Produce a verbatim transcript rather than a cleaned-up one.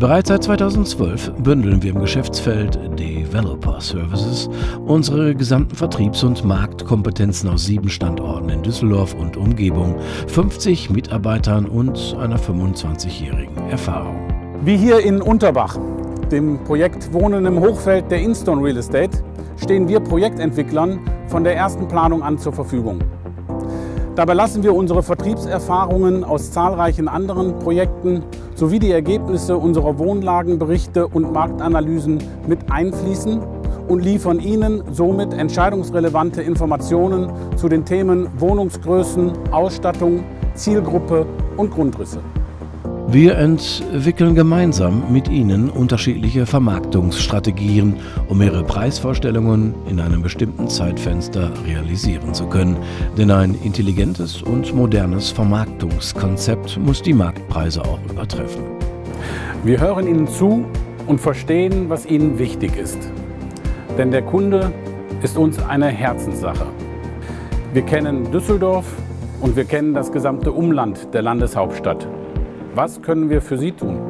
Bereits seit zweitausendzwölf bündeln wir im Geschäftsfeld Developer Services unsere gesamten Vertriebs- und Marktkompetenzen aus sieben Standorten in Düsseldorf und Umgebung, fünfzig Mitarbeitern und einer fünfundzwanzigjährigen Erfahrung. Wie hier in Unterbach, dem Projekt Wohnen im Hochfeld der Instone Real Estate, stehen wir Projektentwicklern von der ersten Planung an zur Verfügung. Dabei lassen wir unsere Vertriebserfahrungen aus zahlreichen anderen Projekten sowie die Ergebnisse unserer Wohnlagenberichte und Marktanalysen mit einfließen und liefern Ihnen somit entscheidungsrelevante Informationen zu den Themen Wohnungsgrößen, Ausstattung, Zielgruppe und Grundrisse. Wir entwickeln gemeinsam mit Ihnen unterschiedliche Vermarktungsstrategien, um Ihre Preisvorstellungen in einem bestimmten Zeitfenster realisieren zu können. Denn ein intelligentes und modernes Vermarktungskonzept muss die Marktpreise auch übertreffen. Wir hören Ihnen zu und verstehen, was Ihnen wichtig ist. Denn der Kunde ist uns eine Herzenssache. Wir kennen Düsseldorf und wir kennen das gesamte Umland der Landeshauptstadt. Was können wir für Sie tun?